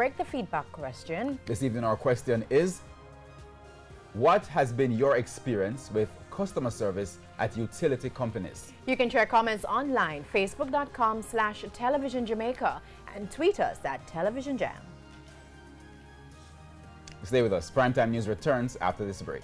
break the feedback question. This evening our question is, what has been your experience with customer service at utility companies? You can share comments online, facebook.com/televisionjamaica, and tweet us at Television Jam. Stay with us. Primetime News returns after this break.